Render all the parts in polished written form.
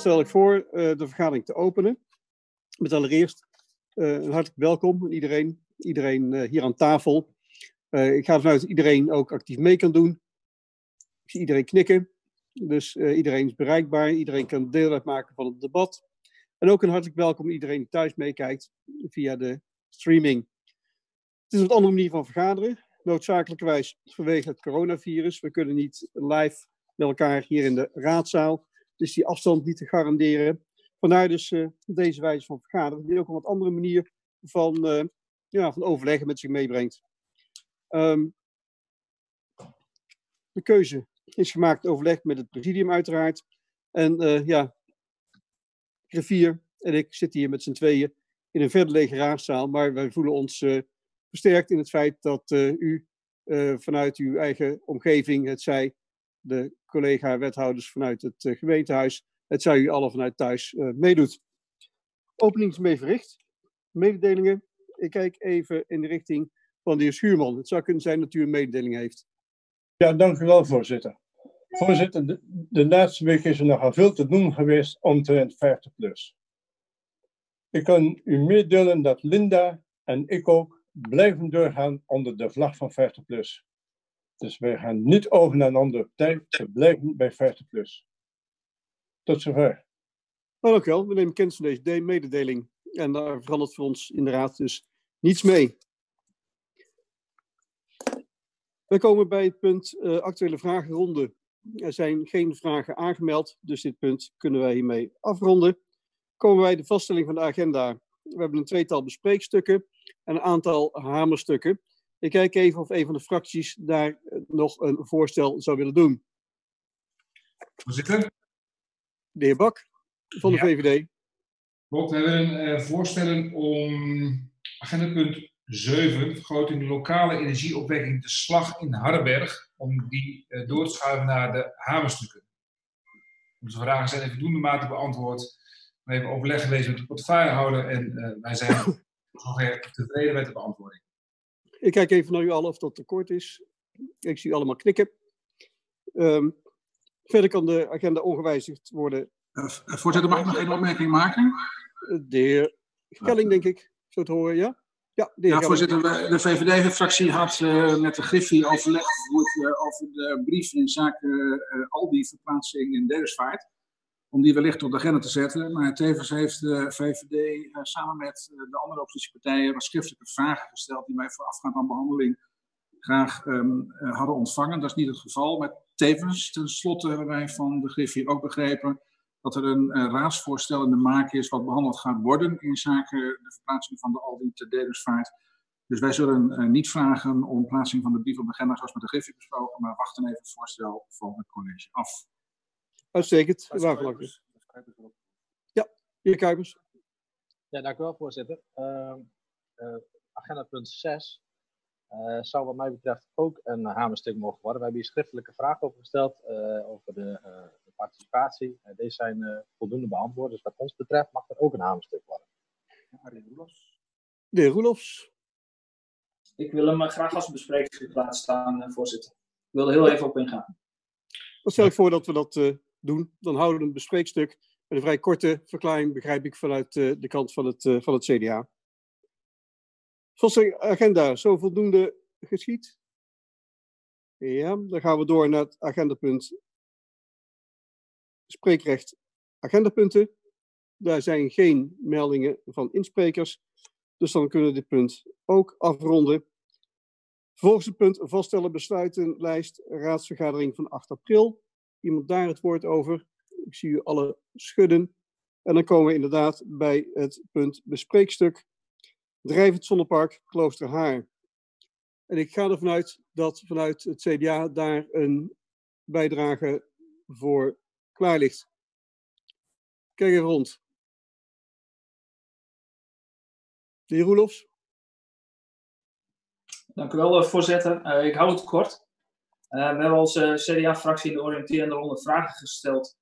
stel ik voor de vergadering te openen. Met allereerst een hartelijk welkom aan iedereen hier aan tafel. Ik ga ervan uit dat iedereen ook actief mee kan doen. Ik zie iedereen knikken. Dus iedereen is bereikbaar. Iedereen kan deel uitmaken van het debat. En ook een hartelijk welkom aan iedereen die thuis meekijkt via de streaming. Het is een andere manier van vergaderen. Noodzakelijkerwijs vanwege het coronavirus. We kunnen niet live met elkaar hier in de raadzaal. Dus die afstand niet te garanderen. Vandaar dus deze wijze van vergaderen. Die ook een wat andere manier van overleggen met zich meebrengt. De keuze is gemaakt overleg met het presidium uiteraard. En Griffier en ik zitten hier met z'n tweeën in een verder lege raadzaal. Maar wij voelen ons versterkt in het feit dat u vanuit uw eigen omgeving, het zij de collega-wethouders vanuit het gemeentehuis, het zij u allen vanuit thuis meedoet. Opening is mee verricht. Mededelingen. Ik kijk even in de richting van de heer Schuurman. Het zou kunnen zijn dat u een mededeling heeft. Ja, dank u wel, voorzitter. Voorzitter, de laatste week is er nogal veel te doen geweest omtrent 50+. Ik kan u meedelen dat Linda en ik ook blijven doorgaan onder de vlag van 50+. Dus wij gaan niet over naar een andere partij, we blijven bij 50+. Tot zover. Nou, dank u wel. We nemen kennis van deze mededeling. En daar verandert voor ons inderdaad dus niets mee. We komen bij het punt actuele vragenronde. Er zijn geen vragen aangemeld, dus dit punt kunnen wij hiermee afronden. Komen wij bij de vaststelling van de agenda. We hebben een tweetal bespreekstukken en een aantal hamerstukken. Ik kijk even of een van de fracties daar nog een voorstel zou willen doen. Voorzitter. De heer Bak van de VVD. Klopt, we hebben voorstellen om agendapunt 7, vergroting lokale energieopwekking, de slag in Hardenberg, om die door te schuiven naar de hamerstukken. Onze vragen zijn even voldoende mate beantwoord. We hebben overleg geweest met de portefeuillehouder en wij zijn zover tevreden met de beantwoording. Ik kijk even naar u allen of dat tekort is. Ik zie u allemaal knikken. Verder kan de agenda ongewijzigd worden. Voorzitter, mag ik nog één opmerking maken? De heer Kelling, denk ik, zo te horen, ja? Ja, voorzitter, de VVD-fractie had met de Griffie overleg gevoerd over de brief in zaken al die verplaatsing in Dedemsvaart. Om die wellicht op de agenda te zetten. Maar tevens heeft de VVD samen met de andere oppositiepartijen wat schriftelijke vragen gesteld die wij voorafgaand aan behandeling graag hadden ontvangen. Dat is niet het geval. Maar tevens, tenslotte hebben wij van de Griffie ook begrepen dat er een raadsvoorstel in de maak is wat behandeld gaat worden in zaken de verplaatsing van de Aldi te Dedemsvaart. Dus wij zullen niet vragen om plaatsing van de brief op de agenda zoals met de Griffie besproken, maar wachten even het voorstel van het college af. Uitstekend. Ja, heer Kuipers. Ja, dank u wel, voorzitter. Agenda punt 6 zou wat mij betreft ook een hamerstuk mogen worden. We hebben hier schriftelijke vragen over gesteld over de participatie. Deze zijn voldoende beantwoord. Dus wat ons betreft mag er ook een hamerstuk worden. De heer Roelofs. Ik wil hem graag als bespreking laten staan, voorzitter. Ik wil er heel even op ingaan. Dan stel ik voor dat we dat doen. Dan houden we een bespreekstuk. Met een vrij korte verklaring begrijp ik vanuit de kant van het CDA. Volgens de agenda, zo voldoende geschied. Ja, dan gaan we door naar het agendapunt. Spreekrecht agendapunten. Daar zijn geen meldingen van insprekers. Dus dan kunnen we dit punt ook afronden. Vervolgens het punt vaststellen besluitenlijst raadsvergadering van 8 april. Iemand daar het woord over. Ik zie u alle schudden. En dan komen we inderdaad bij het punt bespreekstuk. Drijvend zonnepark Kloosterhaar. En ik ga ervan uit dat vanuit het CDA daar een bijdrage voor klaar ligt. Kijk even rond. De heer Roelofs. Dank u wel, voorzitter. Ik hou het kort. We hebben als CDA-fractie in de oriënterende ronde vragen gesteld.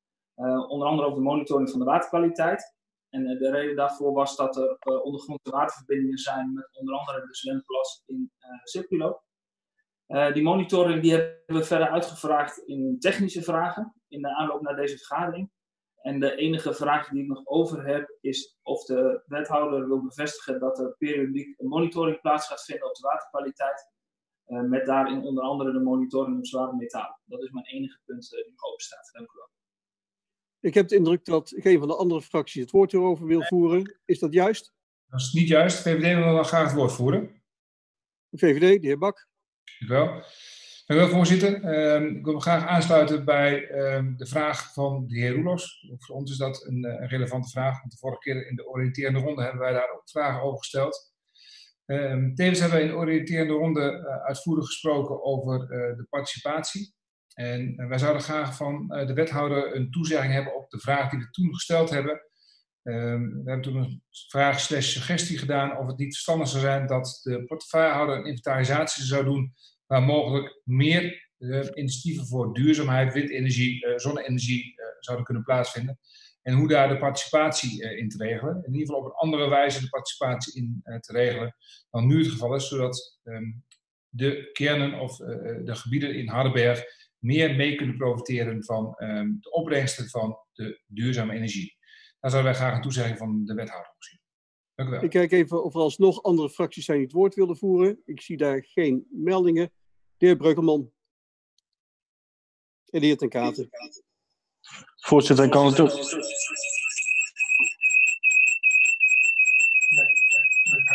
Onder andere over de monitoring van de waterkwaliteit. En de reden daarvoor was dat er ondergrondse waterverbindingen zijn met onder andere de zwemplas in Sibculo. Die monitoring die hebben we verder uitgevraagd in technische vragen in de aanloop naar deze vergadering. En de enige vraag die ik nog over heb is of de wethouder wil bevestigen dat er periodiek een monitoring plaats gaat vinden op de waterkwaliteit. Met daarin onder andere de monitoring op zware metalen. Dat is mijn enige punt die nog open staat. Dank u wel. Ik heb de indruk dat geen van de andere fracties het woord hierover wil voeren. Is dat juist? Dat is niet juist. De VVD wil dan graag het woord voeren. De VVD, de heer Bak. Dank u wel. Dank u wel, voorzitter. Ik wil me graag aansluiten bij de vraag van de heer Roelofs. Voor ons is dat een relevante vraag. Want de vorige keer in de oriënterende ronde hebben wij daar ook vragen over gesteld. Tevens hebben wij in de oriënterende ronde uitvoerig gesproken over de participatie. En wij zouden graag van de wethouder een toezegging hebben op de vraag die we toen gesteld hebben. We hebben toen een vraag / suggestie gedaan of het niet verstandig zou zijn dat de portefeuillehouder een inventarisatie zou doen waar mogelijk meer initiatieven voor duurzaamheid, windenergie, zonne-energie zouden kunnen plaatsvinden. En hoe daar de participatie in te regelen. In ieder geval op een andere wijze de participatie in te regelen dan nu het geval is. Zodat de kernen of de gebieden in Hardenberg meer mee kunnen profiteren van de opbrengsten van de duurzame energie. Daar zouden wij graag een toezegging van de wethouder op zien. Dank u wel. Ik kijk even of er alsnog andere fracties zijn die het woord wilden voeren. Ik zie daar geen meldingen. De heer Breukelman. En de heer Ten Katen. Voorzitter, kan het ook.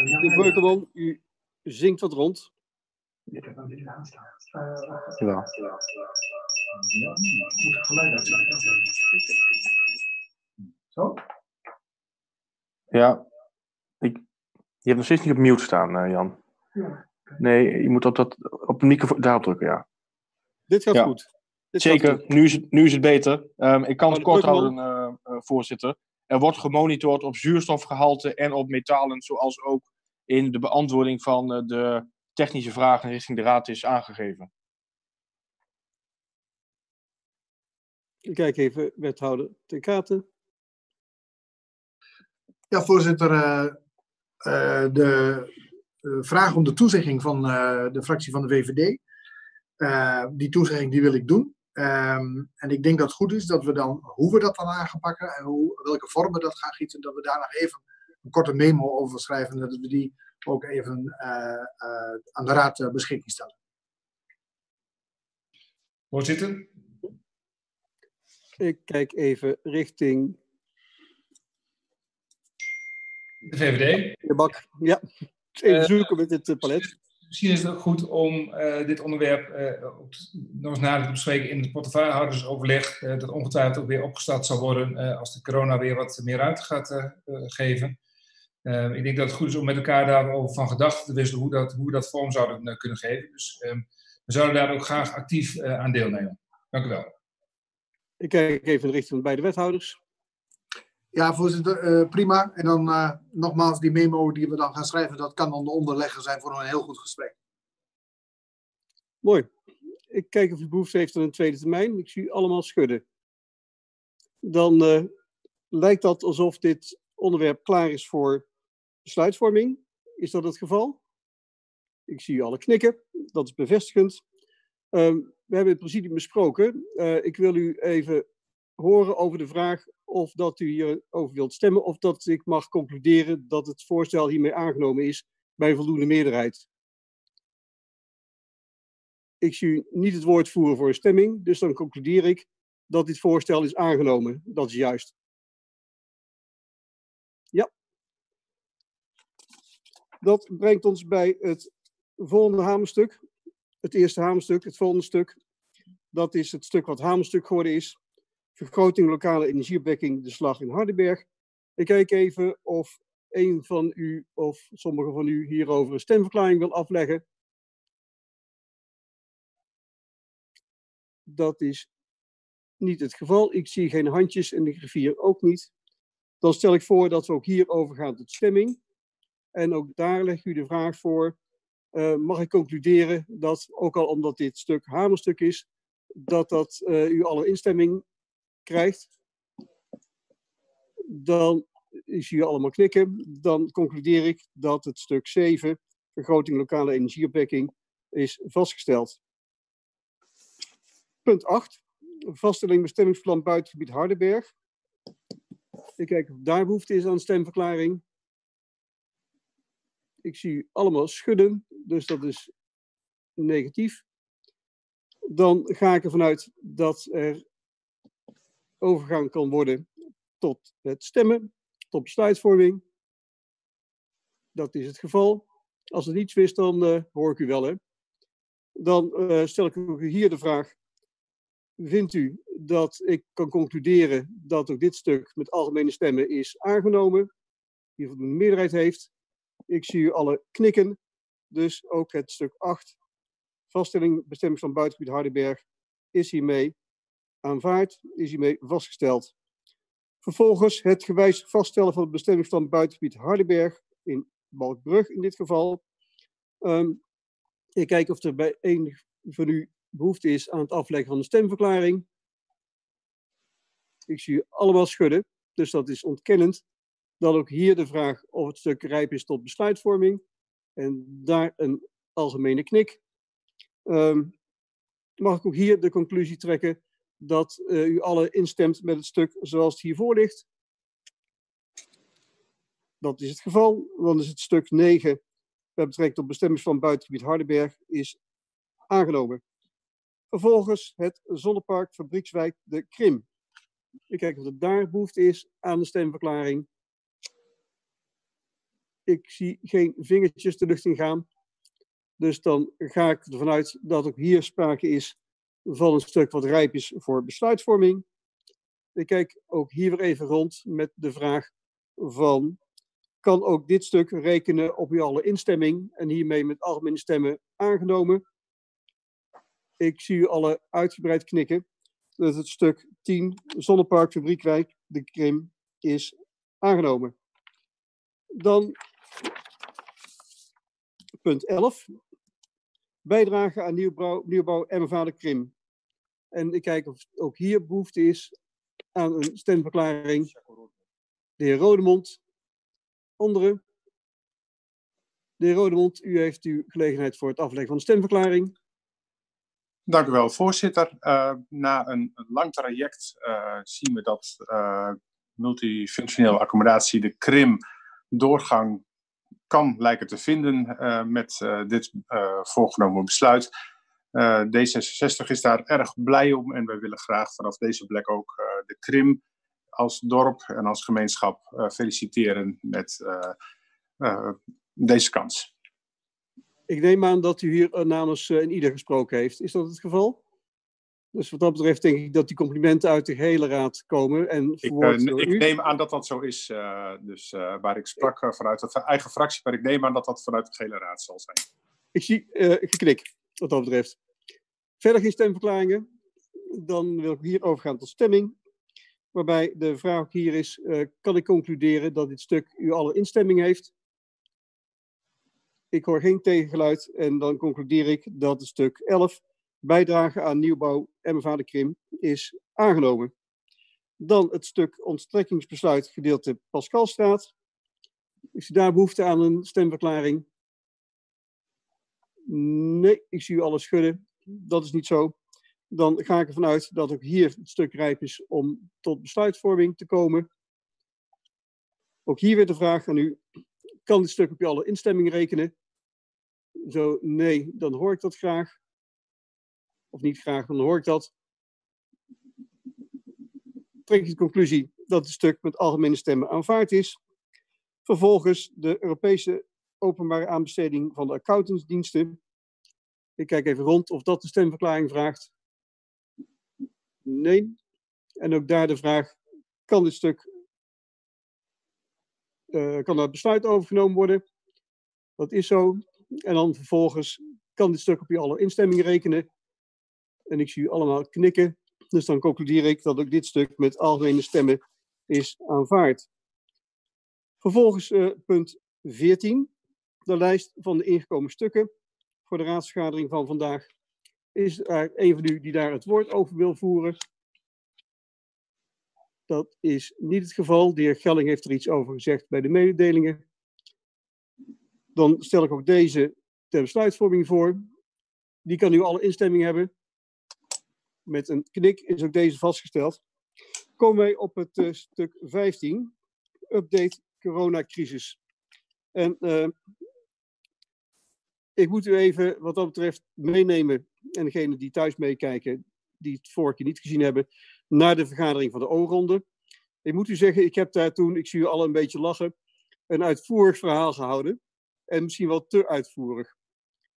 Meneer Breukelman, u zingt wat rond. Jawel. Zo? Ja. Je hebt nog steeds niet op mute staan, Jan. Nee, je moet op de microfoon daarop drukken, ja. Dit gaat goed. Zeker, nu is het beter. Ik kan het kort houden, voorzitter. Er wordt gemonitord op zuurstofgehalte en op metalen, zoals ook in de beantwoording van de technische vragen richting de raad is aangegeven. Ik kijk even, wethouder Ten Katen. Ja, voorzitter. De vraag om de toezegging van de fractie van de VVD. Die toezegging die wil ik doen. En ik denk dat het goed is dat we dan, hoe we dat dan aanpakken en welke vormen dat gaan gieten, dat we daar nog even een korte memo over schrijven en dat we die ook even aan de raad beschikking stellen. Voorzitter. Ik kijk even richting de VVD. De Bak, ja. Even zoeken met dit palet. Misschien is het ook goed om dit onderwerp nog eens nader te bespreken in het portefeuillehoudersoverleg. Dat ongetwijfeld ook weer opgestart zal worden als de corona weer wat meer ruimte gaat geven. Ik denk dat het goed is om met elkaar daarover van gedachten te wisselen hoe we dat vorm zouden kunnen geven. Dus we zouden daar ook graag actief aan deelnemen. Dank u wel. Ik kijk even in richting bij de wethouders. Ja, voorzitter, prima. En dan nogmaals, die memo die we dan gaan schrijven, dat kan dan de onderlegger zijn voor een heel goed gesprek. Mooi. Ik kijk of u behoefte heeft aan een tweede termijn. Ik zie u allemaal schudden. Dan lijkt dat alsof dit onderwerp klaar is voor besluitvorming. Is dat het geval? Ik zie u alle knikken. Dat is bevestigend. We hebben het presidium besproken. Ik wil u even horen over de vraag of dat u hierover wilt stemmen, of dat ik mag concluderen dat het voorstel hiermee aangenomen is bij een voldoende meerderheid. Ik zie u niet het woord voeren voor een stemming, dus dan concludeer ik dat dit voorstel is aangenomen. Dat is juist. Ja. Dat brengt ons bij het volgende hamerstuk. Het eerste hamerstuk, het volgende stuk. Dat is het stuk wat hamerstuk geworden is. Vergroting lokale energieopwekking, de slag in Hardenberg. Ik kijk even of een van u of sommigen van u hierover een stemverklaring wil afleggen. Dat is niet het geval. Ik zie geen handjes en de griffier ook niet. Dan stel ik voor dat we ook hierover gaan tot stemming. En ook daar leg u de vraag voor. Mag ik concluderen dat, ook al omdat dit stuk hamerstuk is, dat u alle instemming krijgt, dan is u allemaal knikken. Dan concludeer ik dat het stuk 7, vergroting lokale energieopwekking, is vastgesteld. Punt 8, vaststelling bestemmingsplan buitengebied Hardenberg. En kijk, daar behoefte is aan stemverklaring. Ik zie allemaal schudden, dus dat is negatief. Dan ga ik ervan uit dat er overgang kan worden tot het stemmen, tot besluitvorming. Dat is het geval. Als het niets is, dan hoor ik u wel, hè. Dan stel ik u hier de vraag. Vindt u dat ik kan concluderen dat ook dit stuk met algemene stemmen is aangenomen? Die voldoende meerderheid heeft. Ik zie u alle knikken. Dus ook het stuk 8. Vaststelling bestemmingsplan buitengebied Hardenberg is hiermee aanvaard, is hiermee vastgesteld. Vervolgens het gewijzigd vaststellen van het bestemmingsplan buitengebied Hardenberg in Balkbrug in dit geval. Ik kijk of er bij een van u behoefte is aan het afleggen van de stemverklaring. Ik zie u allemaal schudden, dus dat is ontkennend. Dan ook hier de vraag of het stuk rijp is tot besluitvorming. En daar een algemene knik. Mag ik ook hier de conclusie trekken dat u alle instemt met het stuk zoals het hiervoor ligt? Dat is het geval, want is het stuk 9 met betrekking tot bestemmingsplan buitengebied Hardenberg is aangenomen. Vervolgens het zonnepark Fabriekswijk de Krim. Ik kijk of er daar behoefte is aan de stemverklaring. Ik zie geen vingertjes de lucht in gaan. Dus dan ga ik ervan uit dat ook hier sprake is van een stuk wat rijp is voor besluitvorming. Ik kijk ook hier weer even rond met de vraag van... Kan ook dit stuk rekenen op uw alle instemming en hiermee met algemene stemmen aangenomen. Ik zie u alle uitgebreid knikken. Dat het stuk 10, Zonnepark Fabriekwijk, de Krim, is aangenomen. Dan punt 11. Bijdrage aan nieuwbouw MFA de Krim. En ik kijk of ook hier behoefte is aan een stemverklaring. De heer Rodemond. Anderen. De heer Rodemond, u heeft uw gelegenheid voor het afleggen van de stemverklaring. Dank u wel, voorzitter. Na een lang traject zien we dat multifunctionele accommodatie, de Krim, doorgang kan lijken te vinden met dit voorgenomen besluit. D66 is daar erg blij om en wij willen graag vanaf deze plek ook de Krim als dorp en als gemeenschap feliciteren met deze kans. Ik neem aan dat u hier namens een ieder gesproken heeft. Is dat het geval? Dus wat dat betreft denk ik dat die complimenten uit de hele raad komen. En ik neem aan dat dat zo is. Waar ik sprak vanuit de eigen fractie, maar ik neem aan dat dat vanuit de hele raad zal zijn. Ik zie geknik wat dat betreft. Verder geen stemverklaringen. Dan wil ik hier overgaan tot stemming. Waarbij de vraag hier is, kan ik concluderen dat dit stuk u alle instemming heeft? Ik hoor geen tegengeluid en dan concludeer ik dat het stuk 11, bijdrage aan nieuwbouw MFA de Krim, is aangenomen. Dan het stuk onttrekkingsbesluit gedeelte Pascalstraat. Is u daar behoefte aan een stemverklaring? Nee, ik zie u alles schudden. Dat is niet zo. Dan ga ik ervan uit dat ook hier het stuk rijp is om tot besluitvorming te komen. Ook hier weer de vraag aan u. Kan dit stuk op je alle instemming rekenen? Zo nee, dan hoor ik dat graag. Of niet graag, dan hoor ik dat. Trek ik de conclusie dat het stuk met algemene stemmen aanvaard is. Vervolgens de Europese openbare aanbesteding van de accountantsdiensten. Ik kijk even rond of dat de stemverklaring vraagt. Nee. En ook daar de vraag, kan dit stuk, kan daar besluit over genomen worden? Dat is zo. En dan vervolgens, kan dit stuk op je alle instemming rekenen? En ik zie u allemaal knikken. Dus dan concludeer ik dat ook dit stuk met algemene stemmen is aanvaard. Vervolgens punt 14, de lijst van de ingekomen stukken voor de raadsvergadering van vandaag. Is er een van u die daar het woord over wil voeren? Dat is niet het geval. De heer Gelling heeft er iets over gezegd bij de mededelingen. Dan stel ik ook deze ter besluitvorming voor. Die kan nu alle instemming hebben. Met een knik is ook deze vastgesteld. komen wij op het stuk 15, update coronacrisis. En ik moet u even wat dat betreft meenemen, en degenen die thuis meekijken, die het vorige keer niet gezien hebben, naar de vergadering van de O-ronde. Ik moet u zeggen, ik heb daar toen, ik zie u allen een beetje lachen, een uitvoerig verhaal gehouden. En misschien wel te uitvoerig.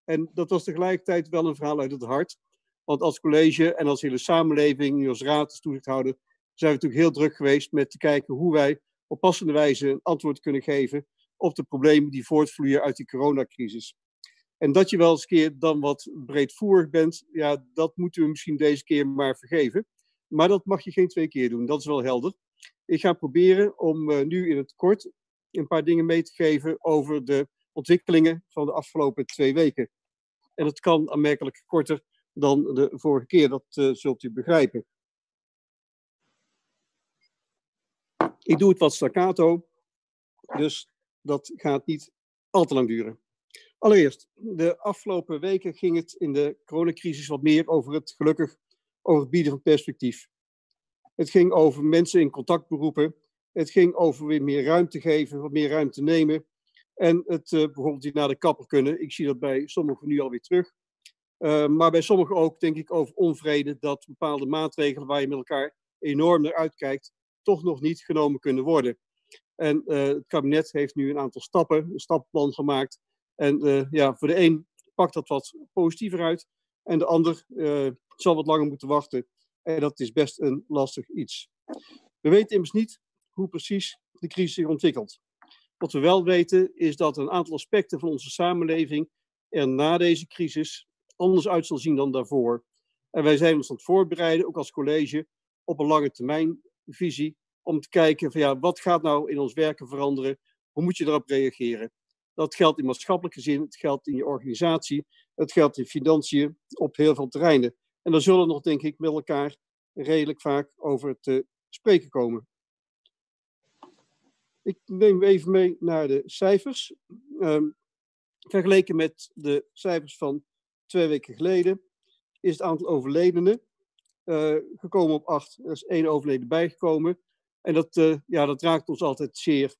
En dat was tegelijkertijd wel een verhaal uit het hart. Want als college en als hele samenleving, nu als raad, als toezichthouder, zijn we natuurlijk heel druk geweest met te kijken hoe wij op passende wijze een antwoord kunnen geven op de problemen die voortvloeien uit die coronacrisis. En dat je wel eens een keer dan wat breedvoerig bent, ja, dat moeten we misschien deze keer maar vergeven. Maar dat mag je geen twee keer doen, dat is wel helder. Ik ga proberen om nu in het kort een paar dingen mee te geven over de ontwikkelingen van de afgelopen 2 weken. En dat kan aanmerkelijk korter dan de vorige keer, dat zult u begrijpen. Ik doe het wat staccato, dus dat gaat niet al te lang duren. Allereerst, de afgelopen weken ging het in de coronacrisis wat meer over het gelukkig overbieden van perspectief. Het ging over mensen in contactberoepen. Het ging over weer meer ruimte geven, wat meer ruimte nemen. En het bijvoorbeeld niet naar de kapper kunnen. Ik zie dat bij sommigen nu alweer terug. Maar bij sommigen ook, denk ik, over onvrede dat bepaalde maatregelen waar je met elkaar enorm naar uitkijkt, toch nog niet genomen kunnen worden. En het kabinet heeft nu een aantal stappen, een stappenplan gemaakt. En ja, voor de een pakt dat wat positiever uit en de ander zal wat langer moeten wachten. En dat is best een lastig iets. We weten immers niet hoe precies de crisis zich ontwikkelt. Wat we wel weten is dat een aantal aspecten van onze samenleving er na deze crisis anders uit zal zien dan daarvoor. En wij zijn ons aan het voorbereiden, ook als college, op een lange termijn visie om te kijken van ja, wat gaat nou in ons werken veranderen? Hoe moet je daarop reageren? Dat geldt in maatschappelijke zin, het geldt in je organisatie, het geldt in financiën, op heel veel terreinen. En daar zullen we nog, denk ik, met elkaar redelijk vaak over te spreken komen. Ik neem even mee naar de cijfers. Vergeleken met de cijfers van 2 weken geleden is het aantal overledenen gekomen op 8. Er is 1 overleden bijgekomen. En dat, ja, dat raakt ons altijd zeer.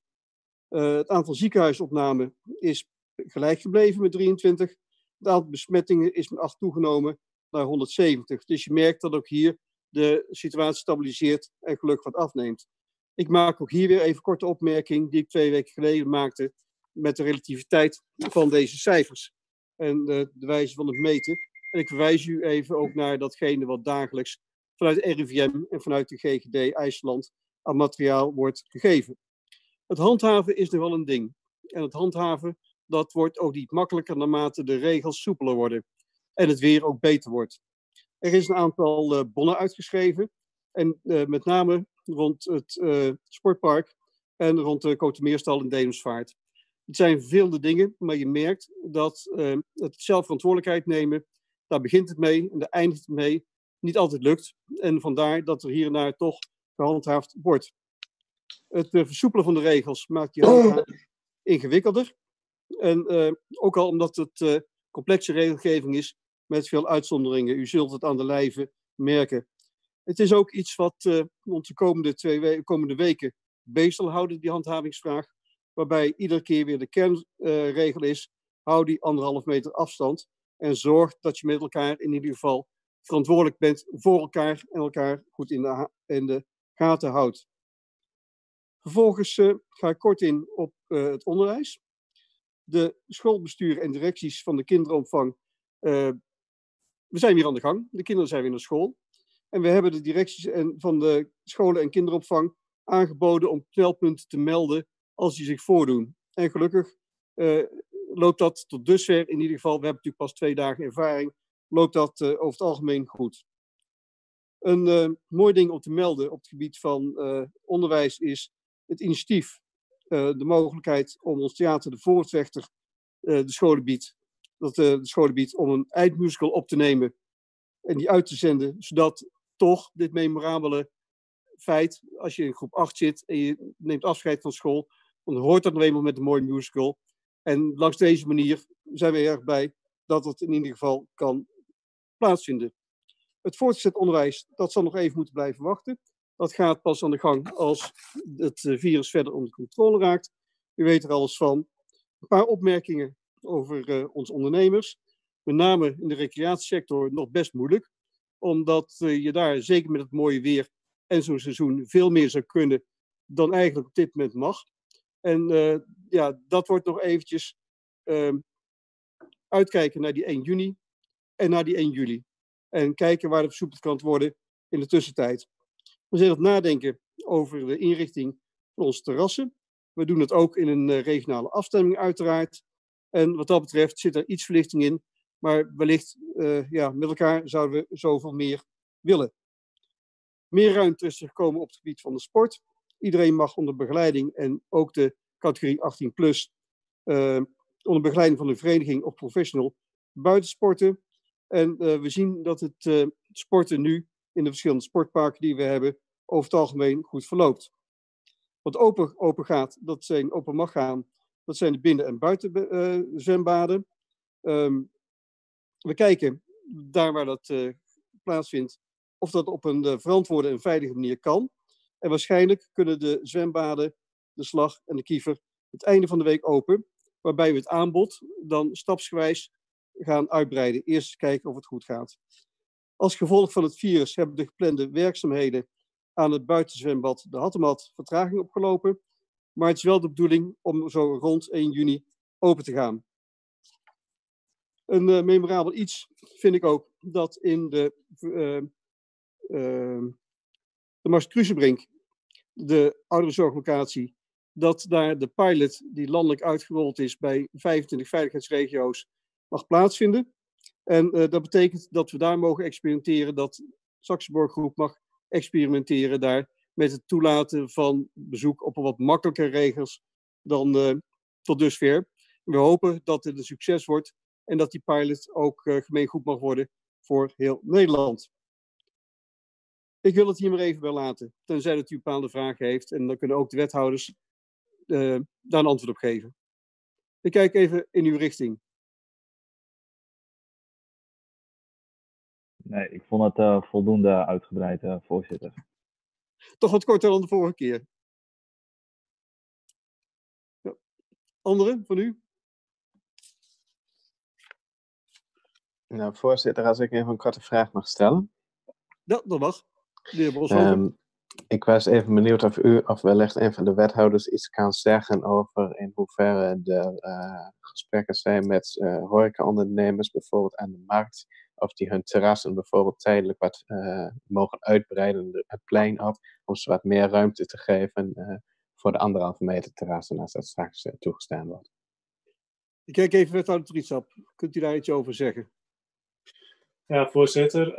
Het aantal ziekenhuisopnamen is gelijk gebleven met 23. Het aantal besmettingen is met 8 toegenomen naar 170. Dus je merkt dat ook hier de situatie stabiliseert en gelukkig wat afneemt. Ik maak ook hier weer even korte opmerking die ik 2 weken geleden maakte met de relativiteit van deze cijfers en de wijze van het meten. En ik verwijs u even ook naar datgene wat dagelijks vanuit de RIVM en vanuit de GGD IJsland aan materiaal wordt gegeven. Het handhaven is nog wel een ding. En het handhaven, dat wordt ook niet makkelijker naarmate de regels soepeler worden. En het weer ook beter wordt. Er is een aantal bonnen uitgeschreven. En met name rond het sportpark en rond de Kootermeerstal in Dedemsvaart. Het zijn vervelende dingen, maar je merkt dat het zelf verantwoordelijkheid nemen, daar begint het mee en daar eindigt het mee, niet altijd lukt. En vandaar dat er hiernaar toch gehandhaafd wordt. Het versoepelen van de regels maakt die handhaving ingewikkelder. En ook al omdat het complexe regelgeving is met veel uitzonderingen. U zult het aan de lijve merken. Het is ook iets wat onze komende weken bezig zal houden, die handhavingsvraag. Waarbij iedere keer weer de kernregel is, hou die 1,5 meter afstand. En zorg dat je met elkaar in ieder geval verantwoordelijk bent voor elkaar en elkaar goed in de gaten houdt. Vervolgens ga ik kort in op het onderwijs. De schoolbesturen en directies van de kinderopvang. We zijn weer aan de gang. De kinderen zijn weer naar school. En we hebben de directies van de scholen en kinderopvang aangeboden om knelpunten te melden als die zich voordoen. En gelukkig loopt dat tot dusver. In ieder geval, we hebben natuurlijk pas 2 dagen ervaring. Loopt dat over het algemeen goed. Een mooi ding om te melden op het gebied van onderwijs is het initiatief, de mogelijkheid om ons theater De Voortvechter de scholen biedt, dat de scholen biedt om een eindmusical op te nemen en die uit te zenden, zodat toch dit memorabele feit, als je in groep 8 zit en je neemt afscheid van school, dan hoort dat nog eenmaal met een mooie musical. En langs deze manier zijn we erg blij dat het in ieder geval kan plaatsvinden. Het voortgezet onderwijs, dat zal nog even moeten blijven wachten. Dat gaat pas aan de gang als het virus verder onder controle raakt. U weet er alles van. Een paar opmerkingen over ons ondernemers. Met name in de recreatiesector nog best moeilijk. Omdat je daar zeker met het mooie weer en zo'n seizoen veel meer zou kunnen dan eigenlijk op dit moment mag. En ja, dat wordt nog eventjes uitkijken naar die 1 juni en naar die 1 juli. En kijken waar het versoepeld kan worden in de tussentijd. We zijn aan het nadenken over de inrichting van onze terrassen. We doen het ook in een regionale afstemming uiteraard. En wat dat betreft zit er iets verlichting in. Maar wellicht, ja, met elkaar zouden we zoveel meer willen. Meer ruimte is er gekomen op het gebied van de sport. Iedereen mag onder begeleiding en ook de categorie 18+, onder begeleiding van een vereniging of professional, buitensporten. En we zien dat het sporten nu in de verschillende sportparken die we hebben over het algemeen goed verloopt. Wat open gaat, dat zijn open mag gaan, dat zijn de binnen- en buitenzwembaden. We kijken daar waar dat plaatsvindt of dat op een verantwoorde en veilige manier kan. En waarschijnlijk kunnen de zwembaden, de Slag en de Kiever het einde van de week open. Waarbij we het aanbod dan stapsgewijs gaan uitbreiden. Eerst kijken of het goed gaat. Als gevolg van het virus hebben de geplande werkzaamheden aan het buitenzwembad de Hattemat vertraging opgelopen. Maar het is wel de bedoeling om zo rond 1 juni open te gaan. Een memorabel iets vind ik ook dat in de Mars Cruzebrink, de ouderenzorglocatie, dat daar de pilot die landelijk uitgerold is bij 25 veiligheidsregio's mag plaatsvinden. En dat betekent dat we daar mogen experimenteren, dat Saxenborg Groep mag experimenteren daar met het toelaten van bezoek op een wat makkelijker regels dan tot dusver. We hopen dat het een succes wordt en dat die pilot ook gemeengoed mag worden voor heel Nederland. Ik wil het hier maar even bij laten, tenzij dat u bepaalde vragen heeft. En dan kunnen ook de wethouders daar een antwoord op geven. Ik kijk even in uw richting. Nee, ik vond het voldoende uitgebreid, voorzitter. Toch wat korter dan de vorige keer. Ja. Anderen van u? Nou, voorzitter, als ik even een korte vraag mag stellen. Ja, dat mag. Ik was even benieuwd of u of wellicht een van de wethouders iets kan zeggen over in hoeverre de gesprekken zijn met horecaondernemers bijvoorbeeld aan de markt. Of die hun terrassen bijvoorbeeld tijdelijk wat mogen uitbreiden, het plein af. Om ze wat meer ruimte te geven voor de 1,5 meter terrassen als dat straks toegestaan wordt. Ik kijk even wethouder Trietsap. Kunt u daar iets over zeggen? Ja, voorzitter.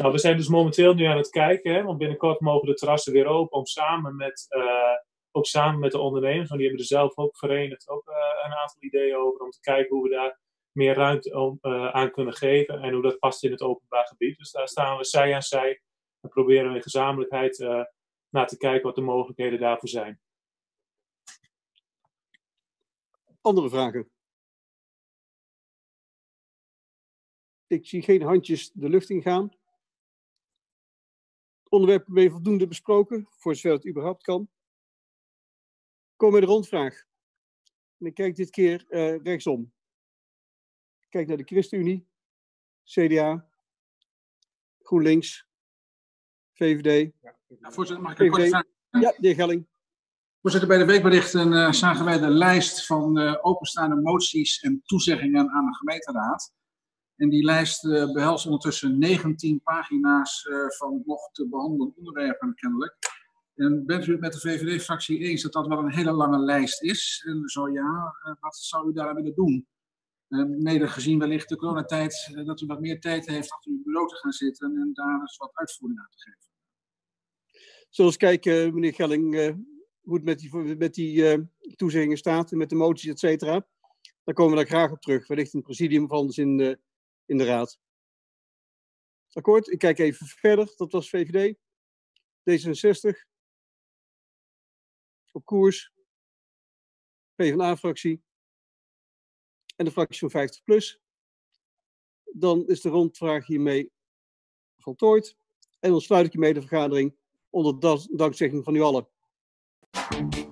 Nou, we zijn dus momenteel nu aan het kijken, hè, want binnenkort mogen de terrassen weer open om samen met de ondernemers, want die hebben er zelf ook verenigd, ook een aantal ideeën over, om te kijken hoe we daar meer ruimte aan kunnen geven en hoe dat past in het openbaar gebied. Dus daar staan we zij aan zij en proberen we in gezamenlijkheid naar te kijken wat de mogelijkheden daarvoor zijn. Andere vragen? Ik zie geen handjes de lucht in gaan. Onderwerpen mee voldoende besproken, voor zover het überhaupt kan. Kom bij de rondvraag. En ik kijk dit keer rechtsom. Ik kijk naar de ChristenUnie, CDA, GroenLinks, VVD. Ja, voorzitter, mag ik een korte vraag? Ja, de heer Gelling. Voorzitter, bij de weekberichten zagen wij de lijst van openstaande moties en toezeggingen aan de gemeenteraad. En die lijst behelst ondertussen 19 pagina's van nog te behandelen onderwerpen kennelijk. En bent u het met de VVD-fractie eens dat dat wel een hele lange lijst is? En zo ja, wat zou u daar willen doen? Mede gezien wellicht de coronatijd, dat u wat meer tijd heeft achter uw bureau te gaan zitten en daar eens wat uitvoering aan te geven. Zullen we eens kijken, meneer Gelling, hoe het met die toezeggingen staat en met de moties, et cetera. Daar komen we daar graag op terug. Wellicht in het presidium van ons in de raad. Akkoord, ik kijk even verder. Dat was VVD. D66. Op koers. PvdA-fractie. En de fractie van 50+. Dan is de rondvraag hiermee voltooid. En dan sluit ik hiermee de vergadering onder dankzegging van u allen.